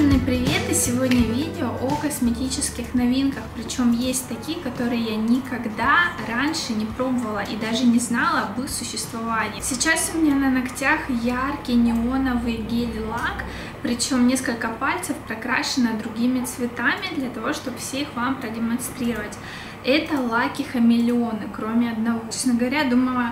Огромный привет! И сегодня видео о косметических новинках, причем есть такие, которые я никогда раньше не пробовала и даже не знала об их существовании. Сейчас у меня на ногтях яркий неоновый гель-лак, причем несколько пальцев прокрашено другими цветами для того, чтобы всех вам продемонстрировать. Это лаки-хамелеоны, кроме одного. Честно говоря, думала,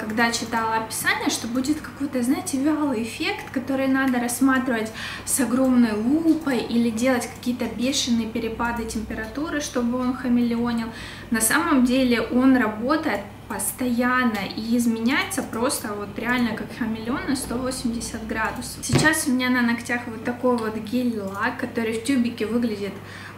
когда читала описание, что будет какой-то, знаете, вялый эффект, который надо рассматривать с огромной лупой или делать какие-то бешеные перепады температуры, чтобы он хамелеонил. На самом деле он работает постоянно и изменяется просто вот реально как хамелеон на 180 градусов. Сейчас у меня на ногтях вот такой вот гель-лак, который в тюбике выглядит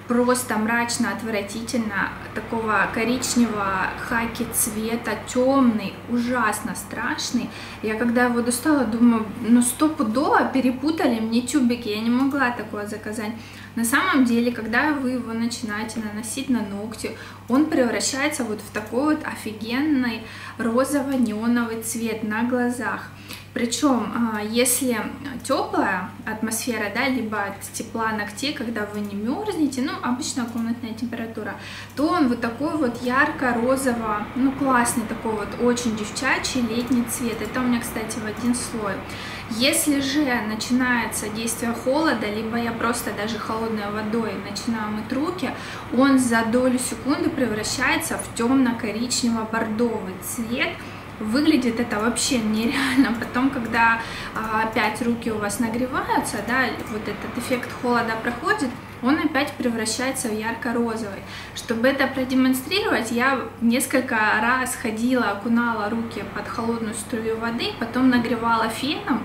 просто мрачно, отвратительно, такого коричневого хаки цвета, темный, ужасно страшный. Я когда его достала, думаю, ну стопудово перепутали мне тюбики, я не могла такое заказать. На самом деле, когда вы его начинаете наносить на ногти, он превращается вот в такой вот офигенный розово-неоновый цвет на глазах. Причем, если теплая атмосфера, да, либо от тепла ногтей, когда вы не мерзнете, ну, обычная комнатная температура, то он вот такой вот ярко-розово, ну, классный такой вот, очень девчачий летний цвет. Это у меня, кстати, в один слой. Если же начинается действие холода, либо я просто даже холодной водой начинаю мыть руки, он за долю секунды превращается в темно-коричнево-бордовый цвет. Выглядит это вообще нереально. Потом, когда опять руки у вас нагреваются, да, вот этот эффект холода проходит, он опять превращается в ярко-розовый. Чтобы это продемонстрировать, я несколько раз ходила, окунала руки под холодную струю воды, потом нагревала феном,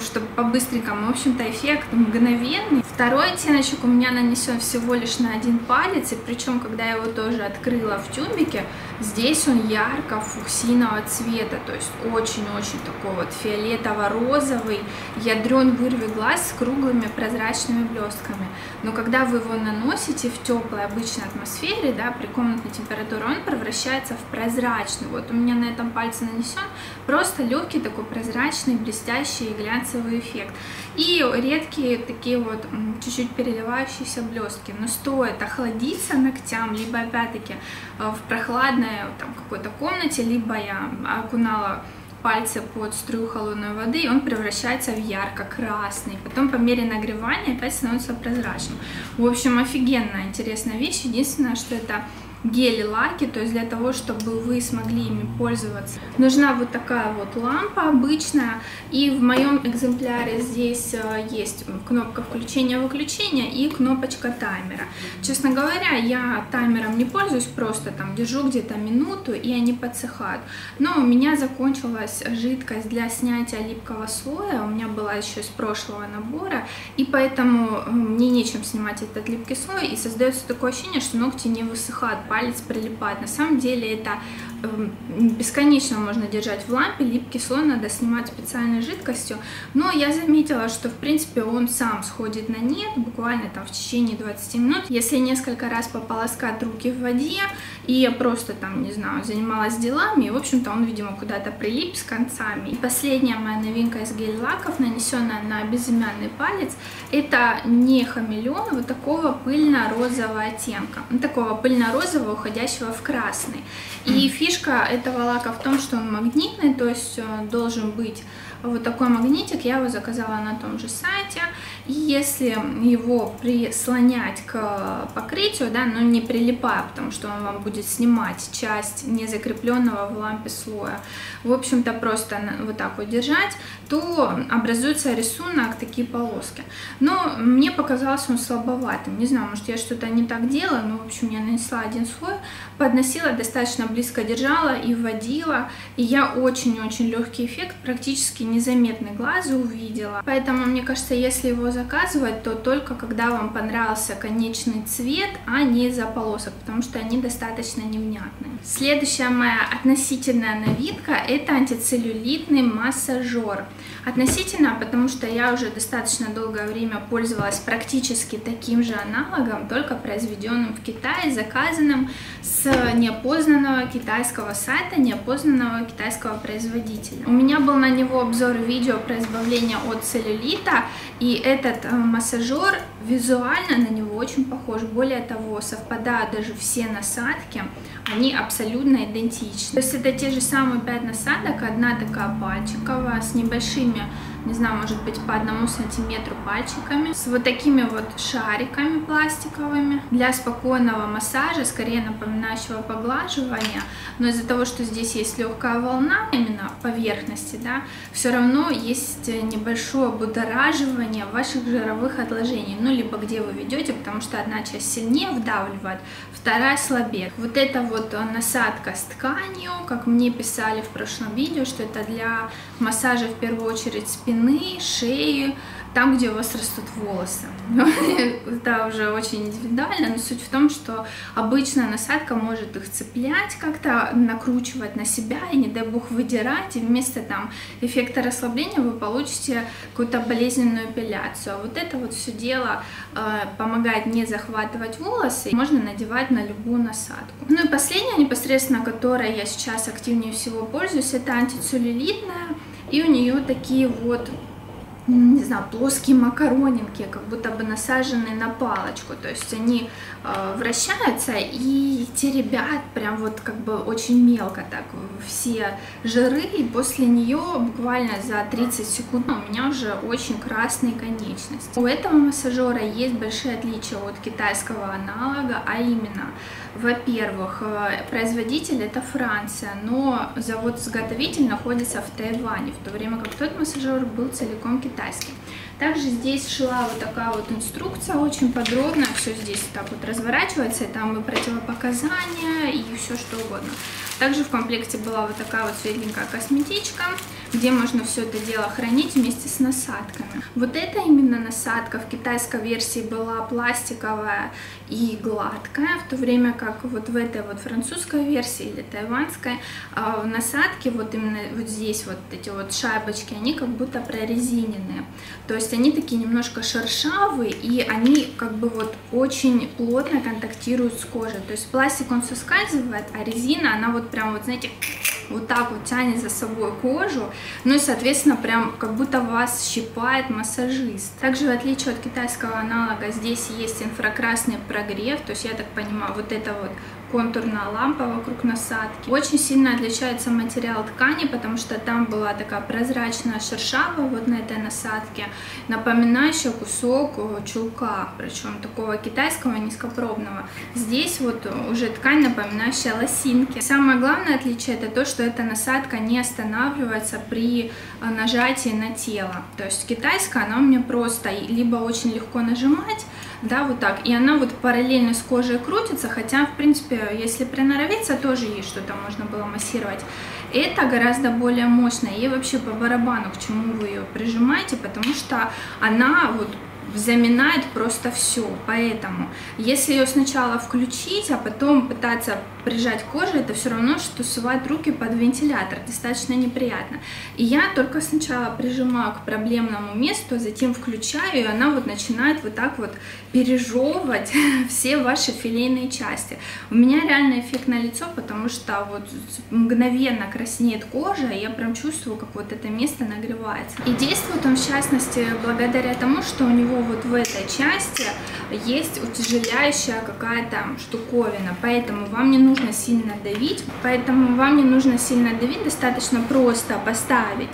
чтобы по-быстренькому. В общем-то, эффект мгновенный. Второй оттеночек у меня нанесен всего лишь на один палец, и причем, когда я его тоже открыла в тюбике, здесь он ярко-фуксинового цвета, то есть очень-очень такой вот фиолетово-розовый, ядрен вырви глаз с круглыми прозрачными блестками. Но когда вы его наносите в теплой обычной атмосфере, да, при комнатной температуре, он превращается в прозрачный. Вот у меня на этом пальце нанесен просто легкий такой прозрачный, блестящий глянцевый эффект. И редкие такие вот чуть-чуть переливающиеся блестки. Но стоит охладиться ногтям, либо опять-таки в прохладной там какой-то комнате, либо я окунала пальцы под струю холодной воды, и он превращается в ярко-красный. Потом по мере нагревания опять становится прозрачным. В общем, офигенно интересная вещь. Единственное, что это гели-лаки, то есть для того, чтобы вы смогли ими пользоваться, нужна вот такая вот лампа обычная, и в моем экземпляре здесь есть кнопка включения-выключения и кнопочка таймера. Честно говоря, я таймером не пользуюсь, просто там держу где-то минуту, и они подсыхают. Но у меня закончилась жидкость для снятия липкого слоя, у меня была еще из прошлого набора, и поэтому мне нечем снимать этот липкий слой, и создается такое ощущение, что ногти не высыхают, палец прилипает. На самом деле это бесконечно можно держать в лампе, липкий слой надо снимать специальной жидкостью, но я заметила, что в принципе он сам сходит на нет буквально там в течение 20 минут, если несколько раз пополоскать руки в воде, и я просто там, не знаю, занималась делами, и в общем-то он, видимо, куда-то прилип с концами. И последняя моя новинка из гель-лаков, нанесенная на безымянный палец, это не хамелеон, вот такого пыльно-розового оттенка, такого пыльно-розового, уходящего в красный. И фишка этого лака в том, что он магнитный, то есть должен быть вот такой магнитик. Я его заказала на том же сайте. И если его прислонять к покрытию, да, но не прилипая, потому что он вам будет снимать часть незакрепленного в лампе слоя, в общем-то просто вот так вот держать, то образуется рисунок, такие полоски. Но мне показалось он слабоватым. Не знаю, может я что-то не так делала, но в общем я нанесла один слой, подносила, достаточно близко держала и вводила, и я очень-очень легкий эффект, практически незаметный глазу увидела. Поэтому мне кажется, если его заказывать, то только когда вам понравился конечный цвет, а не из-за полосок, потому что они достаточно невнятные. Следующая моя относительная новинка — это антицеллюлитный массажер. Относительно, потому что я уже достаточно долгое время пользовалась практически таким же аналогом, только произведенным в Китае, заказанным с неопознанного китайского сайта, неопознанного китайского производителя. У меня был на него обзор видео про избавление от целлюлита, и это этот массажер визуально на него очень похож. Более того, совпадают даже все насадки, они абсолютно идентичны. То есть это те же самые 5 насадок, одна такая пальчиковая, с небольшими, не знаю, может быть, по 1 сантиметру пальчиками, с вот такими вот шариками пластиковыми для спокойного массажа, скорее напоминающего поглаживание, но из-за того, что здесь есть легкая волна именно поверхности, да, все равно есть небольшое будораживание ваших жировых отложений, ну, либо где вы ведете, потому что одна часть сильнее вдавливает, вторая слабее. Вот это вот насадка с тканью, как мне писали в прошлом видео, что это для массажа в первую очередь спины, шеи, там, где у вас растут волосы. Это уже очень индивидуально, но суть в том, что обычная насадка может их цеплять как-то, накручивать на себя и, не дай бог, выдирать, и вместо там эффекта расслабления вы получите какую-то болезненную эпиляцию. А вот это вот все дело помогает не захватывать волосы, и можно надевать на любую насадку. Ну и последняя, непосредственно которой я сейчас активнее всего пользуюсь, это антицеллюлитная. И у нее такие вот, не знаю, плоские макаронинки, как будто бы насаженные на палочку. То есть они вращаются и теребят прям вот как бы очень мелко так все жиры. И после нее буквально за 30 секунд у меня уже очень красные конечности. У этого массажера есть большие отличия от китайского аналога, а именно... Во-первых, производитель это Франция, но завод-изготовитель находится в Тайване, в то время как тот массажер был целиком китайский. Также здесь шла вот такая вот инструкция, очень подробно, все здесь так вот разворачивается, и там и противопоказания, и все что угодно. Также в комплекте была вот такая вот светленькая косметичка, где можно все это дело хранить вместе с насадками. Вот это именно насадка в китайской версии была пластиковая и гладкая, в то время как вот в этой вот французской версии или тайваньской в насадке вот именно вот здесь вот эти вот шайбочки, они как будто прорезиненные. То есть они такие немножко шершавые, и они как бы вот очень плотно контактируют с кожей. То есть пластик он соскальзывает, а резина она вот прям вот, знаете, вот так вот тянет за собой кожу, ну и, соответственно, прям как будто вас щипает массажист. Также, в отличие от китайского аналога, здесь есть инфракрасный прогрев, то есть, я так понимаю, вот это вот контурная лампа вокруг насадки. Очень сильно отличается материал ткани, потому что там была такая прозрачная шершавая вот на этой насадке, напоминающая кусок чулка, причем такого китайского низкопробного. Здесь вот уже ткань, напоминающая лосинки. Самое главное отличие это то, что эта насадка не останавливается при нажатии на тело. То есть китайская, она у меня просто либо очень легко нажимать, да, вот так, и она вот параллельно с кожей крутится, хотя, в принципе, если приноровиться, тоже есть что-то можно было массировать. Это гораздо более мощно, ей вообще по барабану, к чему вы ее прижимаете, потому что она вот заминает просто все, поэтому если ее сначала включить, а потом пытаться прижать кожу, это все равно, что сувать руки под вентилятор, достаточно неприятно. И я только сначала прижимаю к проблемному месту, затем включаю, и она вот начинает вот так вот пережевывать все ваши филейные части. У меня реально эффект на лицо, потому что вот мгновенно краснеет кожа, и я прям чувствую, как вот это место нагревается. И действует он, в частности, благодаря тому, что у него вот в этой части есть утяжеляющая какая-то штуковина, поэтому вам не нужно сильно давить, достаточно просто поставить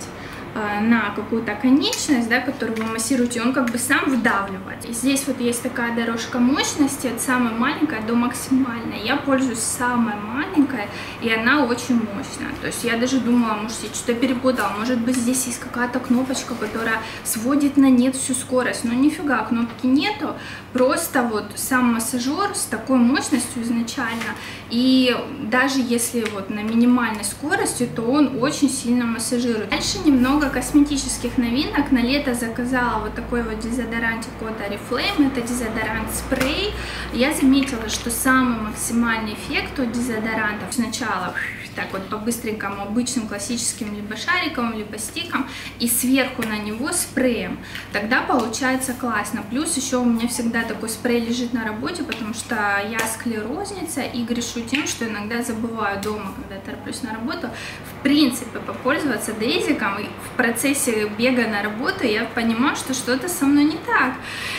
на какую-то конечность, да, которую вы массируете, он как бы сам вдавливает. И здесь вот есть такая дорожка мощности от самой маленькой до максимальной. Я пользуюсь самой маленькой, и она очень мощная. То есть я даже думала, может, я что-то перепутала, может быть, здесь есть какая-то кнопочка, которая сводит на нет всю скорость. Но нифига, кнопки нету, просто вот сам массажер с такой мощностью изначально. И даже если вот на минимальной скорости, то он очень сильно массажирует. Дальше немного косметических новинок. На лето заказала вот такой вот дезодорантик от Oriflame, это дезодорант-спрей. Я заметила, что самый максимальный эффект от дезодорантов сначала так вот по-быстренькому, обычным классическим либо шариком, либо стиком, и сверху на него спреем. Тогда получается классно. Плюс еще у меня всегда такой спрей лежит на работе, потому что я склерозница и грешу тем, что иногда забываю дома, когда тороплюсь на работу, в принципе, попользоваться дезиком. И в процессе бега на работу я понимаю, что что-то со мной не так.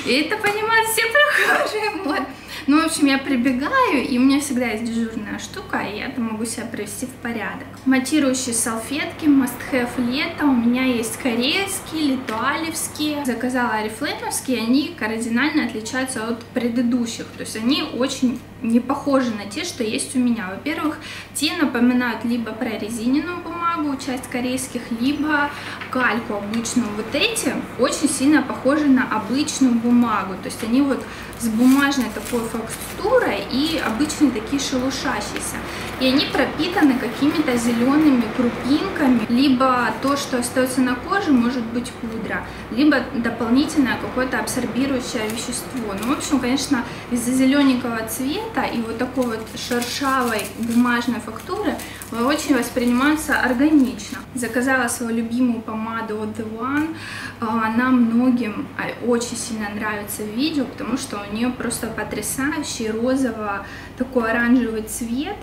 И это понимают все прохожие. Вот. Ну, в общем, я прибегаю, и у меня всегда есть дежурная штука, и я там могу себя привести в порядок. Матирующие салфетки, must-have лето. У меня есть корейские, литуалевские. Заказала орифлеймовские, они кардинально отличаются от предыдущих. То есть они очень не похожи на те, что есть у меня. Во-первых, те напоминают либо про резиненную бумагу, часть корейских, либо кальку обычную. Вот эти очень сильно похожи на обычную бумагу. То есть они вот с бумажной такой фактурой и обычные такие шелушащиеся. И они пропитаны какими-то зелеными крупинками. Либо то, что остается на коже, может быть пудра, либо дополнительное какое-то абсорбирующее вещество. Ну, в общем, конечно, из-за зелененького цвета и вот такой вот шершавой бумажной фактуры очень воспринимаются органично. Заказала свою любимую помаду от The One. Она многим очень сильно нравится в видео, потому что у нее просто потрясающий розово такой оранжевый цвет,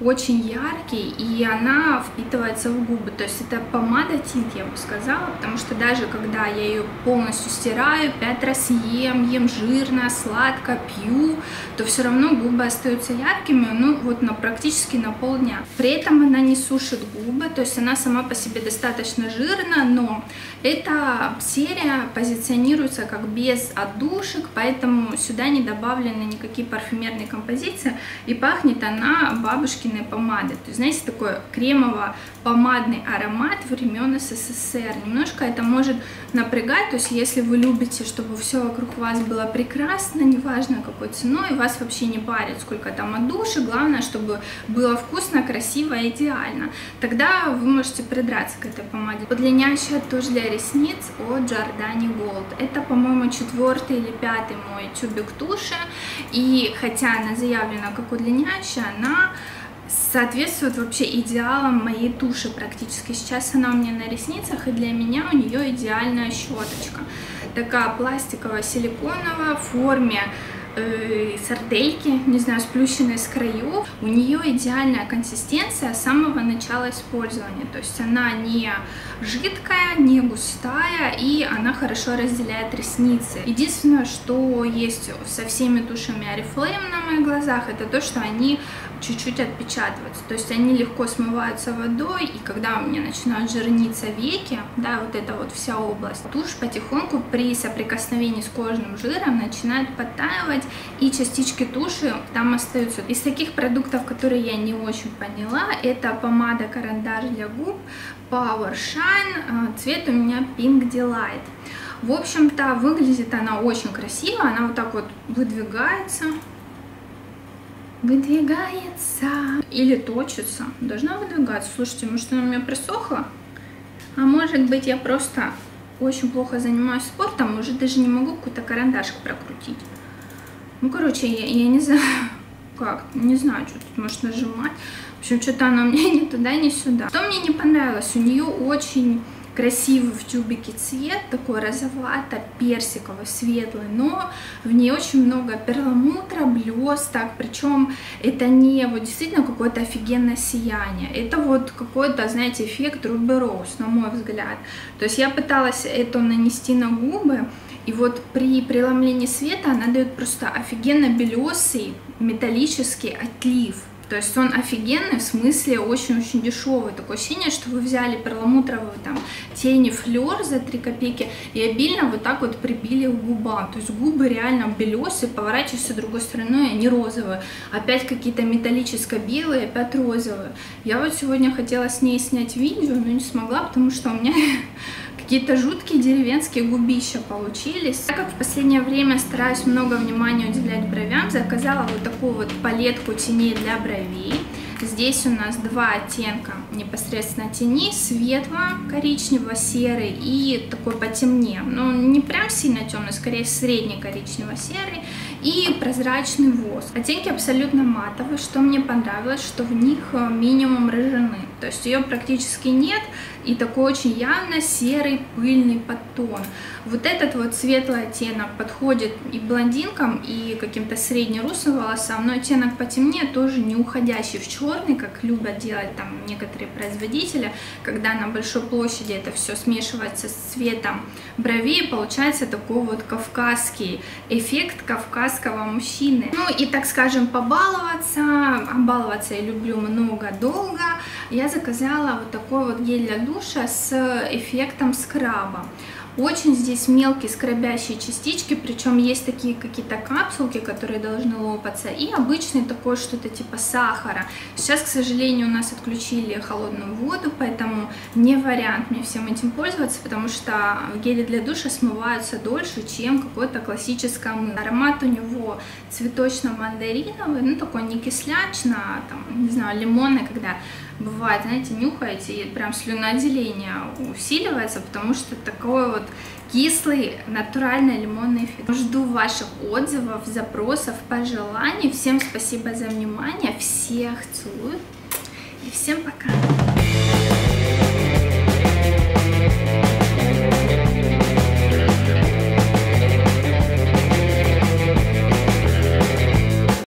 очень яркий, и она впитывается в губы. То есть это помада тинт, я бы сказала, потому что даже когда я ее полностью стираю, 5 раз ем жирно, сладко, пью, то все равно губы остаются яркими, ну вот практически на полдня. При этом она не сушит губы, то есть она сама по себе достаточно жирна, но эта серия позиционируется как без отдушек, поэтому сюда не добавлены никакие парфюмерные композиции, и пахнет она бабушкиной помады. То есть, знаете, такой кремово-помадный аромат времен СССР. Немножко это может напрягать, то есть если вы любите, чтобы все вокруг вас было прекрасно, неважно какой ценой, вас вообще не парит, сколько там отдушек, главное, чтобы было вкусно, красиво и идеально. Тогда вы можете придраться к этой помаде. Удлиняющая тушь для ресниц от Giordani Gold. Это, по-моему, 4-й или 5-й мой тюбик туши, и хотя она заявлена как удлиняющая, она соответствует вообще идеалам моей туши практически. Сейчас она у меня на ресницах, и для меня у нее идеальная щеточка. Такая пластиково-силиконовая, в форме сардельки, не знаю, сплющенной с краев. У нее идеальная консистенция с самого начала использования. То есть она не жидкая, не густая, и она хорошо разделяет ресницы. Единственное, что есть со всеми тушами Oriflame на моих глазах, это то, что они чуть-чуть отпечатываются. То есть они легко смываются водой, и когда у меня начинают жирниться веки, да, вот эта вот вся область, тушь потихоньку при соприкосновении с кожным жиром начинает подтаивать, и частички туши там остаются. Из таких продуктов, которые я не очень поняла, это помада-карандаш для губ Powershine, цвет у меня Pink Delight. В общем-то, выглядит она очень красиво, она вот так вот выдвигается. Выдвигается. Или точится. Должна выдвигаться. Слушайте, может, она у меня присохла? А может быть, я просто очень плохо занимаюсь спортом, уже даже не могу какой-то карандашик прокрутить. Ну, короче, я не знаю, как, не знаю, что тут можно нажимать. В общем, что-то она мне ни туда, ни сюда. Что мне не понравилось? У нее очень красивый в тюбике цвет, такой розовато-персиковый, светлый, но в ней очень много перламутра, блесток, причем это не вот действительно какое-то офигенное сияние, это вот какой-то, знаете, эффект Ruby Rose, на мой взгляд. То есть я пыталась это нанести на губы, и вот при преломлении света она дает просто офигенно белесый металлический отлив. То есть он офигенный, в смысле очень-очень дешевый. Такое ощущение, что вы взяли перламутровую там тени Флёр за 3 копейки и обильно вот так вот прибили к губам. То есть губы реально белесые, поворачиваются другой стороной, они розовые. Опять какие-то металлическо-белые, опять розовые. Я вот сегодня хотела с ней снять видео, но не смогла, потому что у меня какие-то жуткие деревенские губища получились. Так как в последнее время стараюсь много внимания уделять бровям, заказала вот такую вот палетку теней для бровей. Здесь у нас 2 оттенка непосредственно тени, светло-коричнево-серый и такой потемнее. Но не прям сильно темный, скорее средне-коричнево-серый. и прозрачный воск. Оттенки абсолютно матовые, что мне понравилось, что в них минимум рыжины, то есть ее практически нет, и такой очень явно серый пыльный подтон. Вот этот вот светлый оттенок подходит и блондинкам, и каким-то среднерусым волосам, но оттенок потемнее тоже не уходящий в черный, как любят делать там некоторые производители, когда на большой площади это все смешивается с цветом бровей, получается такой вот кавказский эффект кавказского мужчины. Ну и, так скажем, побаловаться я люблю много-долго, я заказала вот такой вот гель для душа с эффектом скраба. Очень здесь мелкие скрабящие частички, причем есть такие какие-то капсулки, которые должны лопаться, и обычный такой что-то типа сахара. Сейчас, к сожалению, у нас отключили холодную воду, поэтому не вариант мне всем этим пользоваться, потому что гели для душа смываются дольше, чем какое-то классическое мыло. Аромат у него цветочно-мандариновый, ну такой не кислячно, там, не знаю, лимонный, когда бывает, знаете, нюхаете, и прям слюноотделение усиливается, потому что такой вот кислый, натуральный лимонный эффект. Жду ваших отзывов, запросов, пожеланий. Всем спасибо за внимание, всех целую и всем пока!